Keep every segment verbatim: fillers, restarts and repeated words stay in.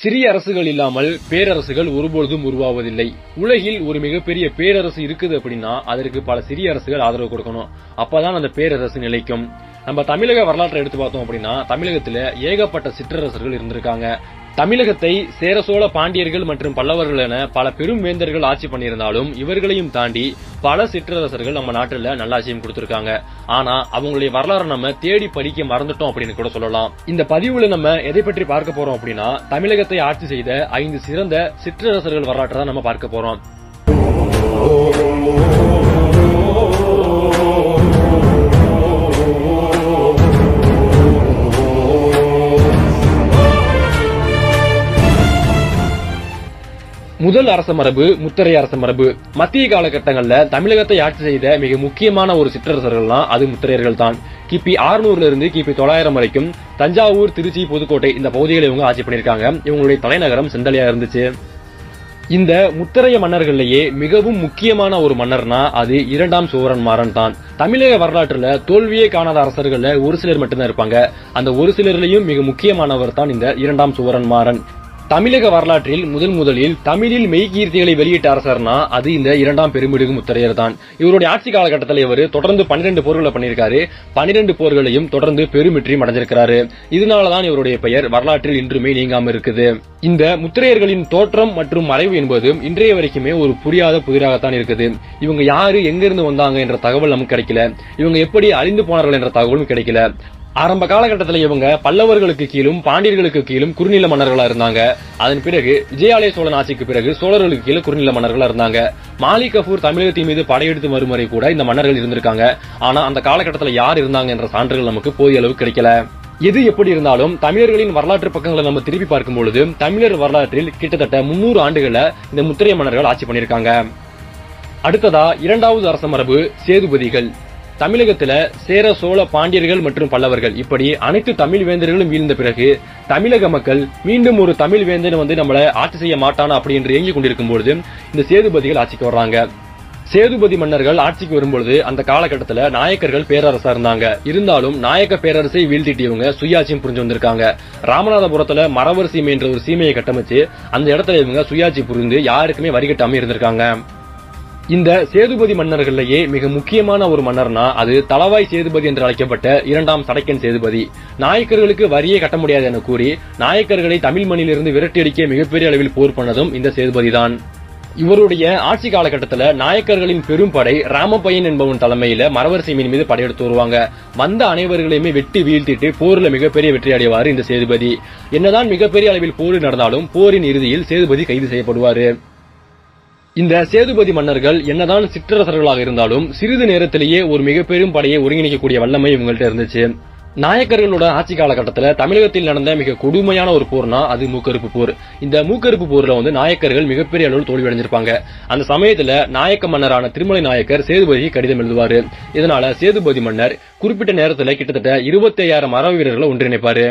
சிறிய அரசுகள் இல்லாமல் பேரரசுகள் ஒருபொழுதும் உருவாவதில்லை. உலகில் ஒரு மிகப்பெரிய பேரரசு இருக்குது அப்படின்னா அதற்கு பல சிறிய அரசுகள் ஆதரவு கொடுக்கணும். அப்பதான் அந்த பேரரசு நிலைக்கும். நம்ம தமிழக வரலாற்றை எடுத்து பார்த்தோம் அப்படின்னா தமிழகத்துல ஏகப்பட்ட சிற்றரசர்கள் இருந்திருக்காங்க. தமிழகத்தை சேர சோழ பாண்டியர்கள் மற்றும் பல்லவர்கள் என பல பெரும் வேந்தர்கள் ஆட்சி பண்ணியிருந்தாலும் இவர்களையும் தாண்டி பல சிற்றரசர்கள் நம்ம நாட்டுல நல்லாட்சியும் கொடுத்திருக்காங்க. ஆனா அவங்களுடைய வரலாறு நம்ம தேடி படிக்க மறந்துட்டோம் அப்படின்னு கூட சொல்லலாம். இந்த பதிவுல நம்ம எதை பற்றி பார்க்க போறோம் அப்படின்னா தமிழகத்தை ஆட்சி செய்த ஐந்து சிறந்த சிற்றரசர்கள் வரலாற்றை தான் நம்ம பார்க்க போறோம். முதல் அரச மரபு முத்தரை அரச மரபு. மத்திய காலகட்டங்கள்ல தமிழகத்தை ஆட்சி செய்த மிக முக்கியமான ஒரு சிற்றரசர்கள்னா அது முத்திரையர்கள் தான். கிபி ஆறுநூறுல இருந்து கிபி தொள்ளாயிரம் வரைக்கும் தஞ்சாவூர், திருச்சி, புதுக்கோட்டை இந்த பகுதிகளை இவங்க ஆட்சி பண்ணியிருக்காங்க. இவங்களுடைய தலைநகரம் செந்தலையா இருந்துச்சு. இந்த முத்தரைய மன்னர்கள்லயே மிகவும் முக்கியமான ஒரு மன்னர்னா அது இரண்டாம் சூரன்மாறன் தான். தமிழக வரலாற்றுல தோல்வியே காணாத அரசர்கள்ல ஒரு சிலர் மட்டும்தான் இருப்பாங்க. அந்த ஒரு சிலர்லயும் மிக முக்கியமானவர் தான் இந்த இரண்டாம் சூரன்மாறன். தமிழக வரலாற்றில் முதன் முதலில் தமிழில் மெய்கீர்த்திகளை வெளியிட்ட அரசர்னா அது இந்த இரண்டாம் பெருமிடுகு முத்தரையர் தான். இவருடைய ஆட்சி காலகட்டத்தில் இவர் தொடர்ந்து பன்னிரண்டு போர்களை பண்ணியிருக்காரு. பன்னிரண்டு போர்களையும் தொடர்ந்து பெருமிற்றியும் அடைஞ்சிருக்கிறாரு. இதனாலதான் இவருடைய பெயர் வரலாற்றில் இன்றுமே நீங்காம இருக்குது. இந்த முத்திரையர்களின் தோற்றம் மற்றும் மறைவு என்பதும் இன்றைய வரைக்குமே ஒரு புரியாத புதிராகத்தான் இருக்குது. இவங்க யாரு, எங்கிருந்து வந்தாங்க என்ற தகவல் நமக்கு கிடைக்கல. இவங்க எப்படி அழிந்து போனார்கள் என்ற தகவலும் கிடைக்கல. ஆரம்ப காலகட்டத்தில் இவங்க பல்லவர்களுக்கு கீழும் பாண்டியர்களுக்கு கீழும் குறுநில மன்னர்களா இருந்தாங்க. அதன் பிறகு விஜயாலய சோழன் ஆட்சிக்கு பிறகு சோழர்களுக்கு கீழே குறுநில மன்னர்களா இருந்தாங்க. மாலிகபூர் தமிழகத்தின் மீது படையெடுத்து வரும் வரை கூட இந்த மன்னர்கள் இருந்திருக்காங்க. ஆனா அந்த காலகட்டத்தில் யார் இருந்தாங்க என்ற சான்றுகள் நமக்கு போதிய அளவு கிடைக்கல. எது எப்படி இருந்தாலும் தமிழர்களின் வரலாற்று பக்கங்களை நம்ம திருப்பி பார்க்கும்பொழுது தமிழர் வரலாற்றில் கிட்டத்தட்ட முன்னூறு ஆண்டுகள இந்த முத்திரைய மன்னர்கள் ஆட்சி பண்ணியிருக்காங்க. அடுத்ததா இரண்டாவது அரச மரபு சேதுபதிகள். தமிழகத்துல சேர, சோழ, பாண்டியர்கள் மற்றும் பல்லவர்கள் இப்படி அனைத்து தமிழ் வேந்தர்களும் வீழ்ந்த பிறகு தமிழக மக்கள் மீண்டும் ஒரு தமிழ் வேந்தன் வந்து நம்மளை ஆட்சி செய்ய மாட்டானா அப்படி என்று ஏங்கிக் கொண்டிருக்கும் பொழுது இந்த சேதுபதிகள் ஆட்சிக்கு வர்றாங்க. சேதுபதி மன்னர்கள் ஆட்சிக்கு வரும்பொழுது அந்த காலகட்டத்துல நாயக்கர்கள் பேரரசா இருந்தாங்க. இருந்தாலும் நாயக்க பேரரசை வீழ்த்திட்டவங்க சுயாட்சியும் புரிஞ்சு வந்திருக்காங்க. ராமநாதபுரத்துல மரவர் சீமை என்ற ஒரு சீமையை கட்டமைச்சு அந்த இடத்துல இவங்க சுயாட்சி புரிந்து யாருக்குமே வரிகட்டாம இருந்திருக்காங்க. இந்த சேதுபதி மன்னர்கள்லயே மிக முக்கியமான ஒரு மன்னர்னா அது தளவாய் சேதுபதி என்று அழைக்கப்பட்ட இரண்டாம் சடைக்கன் சேதுபதி. நாயக்கர்களுக்கு வரியே கட்ட முடியாது என கூறி நாயக்கர்களை தமிழ் மண்ணிலிருந்து விரட்டியடிக்க மிகப்பெரிய அளவில் போர் பண்ணதும் இந்த சேதுபதி தான். இவருடைய ஆட்சி காலகட்டத்துல நாயக்கர்களின் பெரும் படை ராமப்பையன் என்பவன் தலைமையில மரவர் சீமையின் மீது படையெடுத்து வருவாங்க. வந்த அனைவர்களையுமே வெட்டி வீழ்த்திட்டு போர்ல மிகப்பெரிய வெற்றி அடைவாரு இந்த சேதுபதி. என்னதான் மிகப்பெரிய அளவில் போர் நடந்தாலும் போரின் இறுதியில் சேதுபதி கைது செய்யப்படுவாரு. இந்த சேதுபதி மன்னர்கள் என்னதான் சிற்றரசர்களாக இருந்தாலும் சிறிது நேரத்திலேயே ஒரு மிகப்பெரும் படையை ஒருங்கிணைக்கக்கூடிய வல்லமை இவங்கள்ட்ட இருந்துச்சு. நாயக்கர்களோட ஆட்சி காலகட்டத்தில் தமிழகத்தில் நடந்த மிக கொடுமையான ஒரு போர்னா அது மூக்கறுப்பு போர். இந்த மூக்கறுப்பு போர்ல வந்து நாயக்கர்கள் மிகப்பெரிய அளவில் தோல்வி அடைஞ்சிருப்பாங்க. அந்த சமயத்துல நாயக்க மன்னரான திருமலை நாயக்கர் சேதுபதிக்கு கடிதம் எழுதுவாரு. இதனால சேதுபதி மன்னர் குறிப்பிட்ட நேரத்தில் கிட்டத்தட்ட இருபத்தி ஐயாயிரம் மரவ வீரர்களை ஒன்றிணைப்பாரு.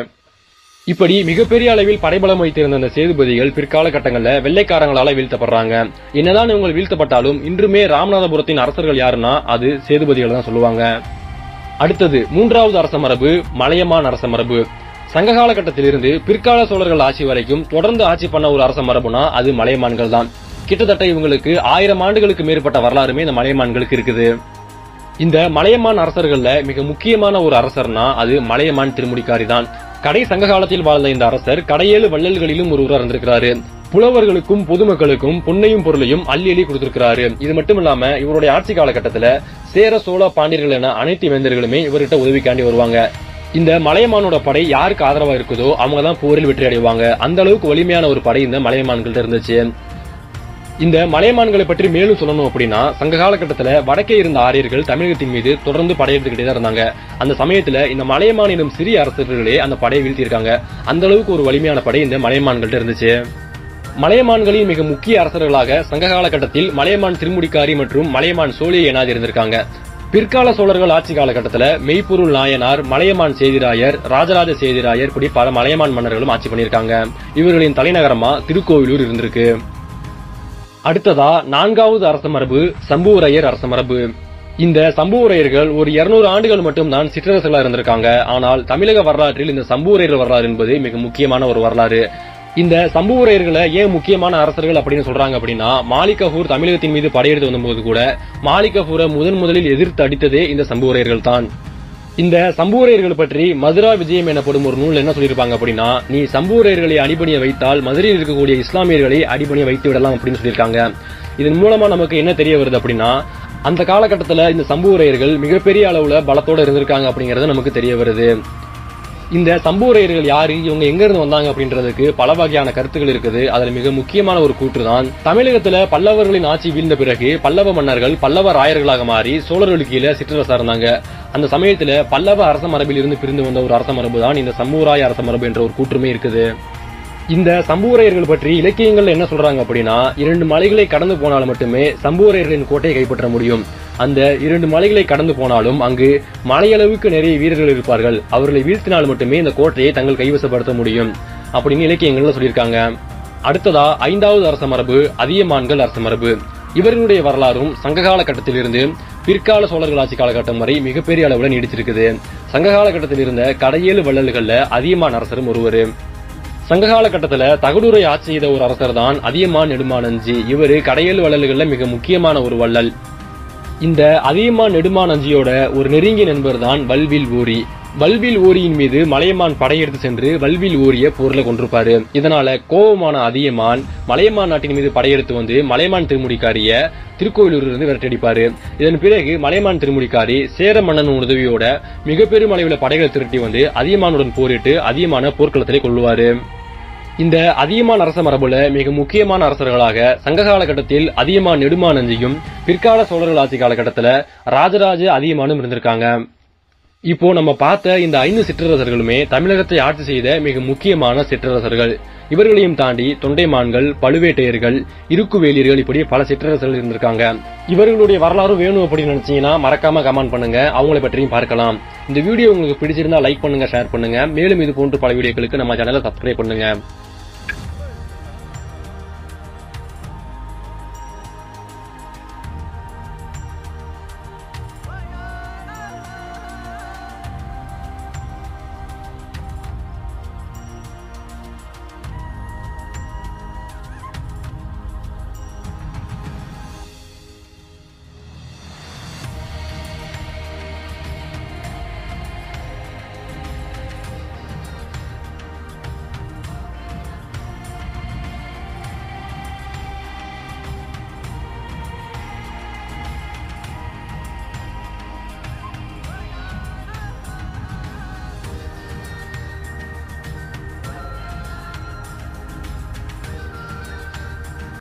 இப்படி மிகப்பெரிய அளவில் படைபலம் வைத்திருந்த அந்த சேதுபதிகள் பிற்கால கட்டங்களில் வெள்ளைக்காரங்களால வீழ்த்தப்படுறாங்க. என்னதான் இவங்க வீழ்த்தப்பட்டாலும் இன்றுமே ராமநாதபுரத்தின் அரசர்கள் யாருன்னா அது சேதுபதிகள் தான் சொல்லுவாங்க. அடுத்தது மூன்றாவது அரச மரபு மலையமான் அரச மரபு. சங்ககால கட்டத்திலிருந்து பிற்கால சோழர்கள் ஆட்சி வரைக்கும் தொடர்ந்து ஆட்சி பண்ண ஒரு அரச மரபுனா அது மலையமான்கள் தான். கிட்டத்தட்ட இவங்களுக்கு ஆயிரம் ஆண்டுகளுக்கு மேற்பட்ட வரலாறுமே இந்த மலையமான்களுக்கு இருக்குது. இந்த மலையமான் அரசர்கள்ல மிக முக்கியமான ஒரு அரசர்னா அது மலையமான் திருமுடிக்காரி தான். கடை சங்க காலத்தில் வாழ்ந்த இந்த அரசர் கடையேழு வள்ளல்களிலும் ஒருவராக இருந்திருக்கிறாரு. புலவர்களுக்கும் பொதுமக்களுக்கும் பொன்னையும் பொருளையும் அள்ளி அள்ளி கொடுத்திருக்கிறாரு. இது மட்டும் இல்லாம இவருடைய ஆட்சி காலகட்டத்துல சேர, சோழ, பாண்டியர்கள் என அனைத்து வேந்தர்களுமே இவர்கிட்ட உதவிக்காண்டி வருவாங்க. இந்த மலையமானோட படை யாருக்கு ஆதரவா இருக்குதோ அவங்க தான் போரில் வெற்றி அடைவாங்க. அந்த அளவுக்கு வலிமையான ஒரு படை இந்த மலையமான்கிட்ட இருந்துச்சு. இந்த மலையமான்களை பற்றி மேலும் சொல்லணும் அப்படின்னா சங்க காலகட்டத்தில் வடக்கே இருந்த ஆரியர்கள் தமிழகத்தின் மீது தொடர்ந்து படையெடுத்துக்கிட்டே தான் இருந்தாங்க. அந்த சமயத்தில் இந்த மலையமான் எனும் சிறிய அரசர்களே அந்த படையை வீழ்த்தியிருக்காங்க. அந்த அளவுக்கு ஒரு வலிமையான படை இந்த மலையமான்கிட்ட இருந்துச்சு. மலையமான்களின் மிக முக்கிய அரசர்களாக சங்க காலகட்டத்தில் மலையமான் திருமுடிக்காரி மற்றும் மலையமான் சோழியை எனாதி இருந்திருக்காங்க. பிற்கால சோழர்கள் ஆட்சி காலகட்டத்தில் மெய்ப்பொருள் நாயனார், மலையமான் சேதிராயர், ராஜராஜ சேதிராயர் இப்படி பல மலையமான் மன்னர்களும் ஆட்சி பண்ணியிருக்காங்க. இவர்களின் தலைநகரமா திருக்கோவிலூர் இருந்திருக்கு. அடுத்ததா நான்காவது அரச மரபு சம்புவரையர் அரச மரபு. இந்த சம்புவரையர்கள் ஒரு இருநூறு ஆண்டுகள் மட்டும்தான் சிற்றரசர்களா இருந்திருக்காங்க. ஆனால் தமிழக வரலாற்றில் இந்த சம்புவரையர் வரலாறு என்பது மிக முக்கியமான ஒரு வரலாறு. இந்த சம்புவரையர்களை ஏன் முக்கியமான அரசர்கள் அப்படின்னு சொல்றாங்க அப்படின்னா, மாலிகாபூர் தமிழகத்தின் மீது படையெடுத்து வந்தபோது கூட மாலிகாபூரை முதன் முதலில் எதிர்த்து அடித்ததே இந்த சம்புவரையர்கள் தான். இந்த சம்புவரையர்கள் பற்றி மதுரா விஜயம் எனப்படும் ஒரு நூல் என்ன சொல்லியிருப்பாங்க அப்படின்னா, நீ சம்புவரையர்களை அடிபணிய வைத்தால் மதுரையில் இருக்கக்கூடிய இஸ்லாமியர்களை அடிபணிய வைத்து விடலாம் அப்படின்னு சொல்லியிருக்காங்க. இதன் மூலமா நமக்கு என்ன தெரிய வருது அப்படின்னா, அந்த காலகட்டத்தில் இந்த சம்புவரையர்கள் மிகப்பெரிய அளவுல பலத்தோடு இருந்திருக்காங்க அப்படிங்கிறது நமக்கு தெரிய வருது. இந்த சம்புவரையர்கள் யாரு, இவங்க எங்க இருந்து வந்தாங்க அப்படின்றதுக்கு பல வகையான கருத்துக்கள் இருக்குது. அதுல மிக முக்கியமான ஒரு கூற்று தான், தமிழகத்துல பல்லவர்களின் ஆட்சி வீழ்ந்த பிறகு பல்லவ மன்னர்கள் பல்லவ ராயர்களாக மாறி சோழர்களுக்கு கீழே சிற்றரசா இருந்தாங்க. அந்த சமயத்துல பல்லவ அரச மரபில் இருந்து பிரிந்து வந்த ஒரு அரச மரபு தான் இந்த சம்புவராய அரச மரபு என்ற ஒரு கூற்றுமே இருக்குது. இந்த சம்புவரையர்கள் பற்றி இலக்கியங்கள்ல என்ன சொல்றாங்க அப்படின்னா, இரண்டு மலைகளை கடந்து போனால் மட்டுமே சம்புவரையர்களின் கோட்டையை கைப்பற்ற முடியும். அந்த இரண்டு மலைகளை கடந்து போனாலும் அங்கு மலையளவுக்கு நிறைய வீரர்கள் இருப்பார்கள், அவர்களை வீழ்த்தினால் மட்டுமே இந்த கோட்டையை தங்கள் கைவசப்படுத்த முடியும் அப்படின்னு இலக்கியங்கள்ல சொல்லியிருக்காங்க. அடுத்ததா ஐந்தாவது அரச மரபு அதியமான்கள் அரச மரபு. இவர்களுடைய வரலாறும் சங்ககால கட்டத்திலிருந்து பிற்கால சோழர்கள் ஆட்சி காலகட்டம் வரை மிகப்பெரிய அளவுல நீடிச்சிருக்குது. சங்ககால கட்டத்தில் இருந்த கடையேழு வள்ளல்கள்ல அதியமான் அரசரும் ஒருவர். சங்ககால கட்டத்துல தகடூரை ஆட்சி செய்த ஒரு அரசர் தான் அதியமான் நெடுமானஞ்சி. இவரு கடையேழு வள்ளல்கள்ல மிக முக்கியமான ஒரு வள்ளல். இந்த அதியமான் நெடுமானஞ்சியோட ஒரு நெருங்கிய நண்பர் தான் வல்வில் ஓரி. வல்வில் ஓரியின் மீது மலையமான் படையெடுத்து சென்று வல்வில் ஓரிய போர்ல கொண்டிருப்பாரு. இதனால கோபமான அதியமான் மலையமான் நாட்டின் மீது படையெடுத்து வந்து மலையமான் திருமுடிக்காரிய திருக்கோவிலூரிலிருந்து விரட்டடிப்பாரு. இதன் பிறகு மலையமான் திருமுடிக்காரி சேர மன்னன் உதவியோட மிகப்பெரும் அளவில் படைகளை திரட்டி வந்து அதியமானுடன் போரிட்டு அதியமான போர்க்களத்திலே கொள்வாரு. இந்த அதியமான் அரச மரபுல மிக முக்கியமான அரசர்களாக சங்க காலகட்டத்தில் அதியமான் நெடுமானஞ்சியும் பிற்கால சோழர்கள் ஆட்சி காலகட்டத்துல ராஜராஜ அதியமானும் இருந்திருக்காங்க. இப்போ நம்ம பார்த்த இந்த ஐந்து சிற்றரசர்களுமே தமிழகத்தை ஆட்சி செய்த மிக முக்கியமான சிற்றரசர்கள். இவர்களையும் தாண்டி தொண்டைமான்கள், பழுவேட்டையர்கள், இருக்குவேலியர்கள் இப்படி பல சிற்றரசர்கள் இருந்திருக்காங்க. இவர்களுடைய வரலாறு வேணும் அப்படின்னு நினைச்சீங்கன்னா மறக்காம கமெண்ட் பண்ணுங்க, அவங்களை பற்றியும் பார்க்கலாம். இந்த வீடியோ உங்களுக்கு பிடிச்சிருந்தா லைக் பண்ணுங்க, ஷேர் பண்ணுங்க. மேலும் இது போன்ற பல வீடியோக்களுக்கு நம்ம சேனலை சப்ஸ்கிரைப் பண்ணுங்க.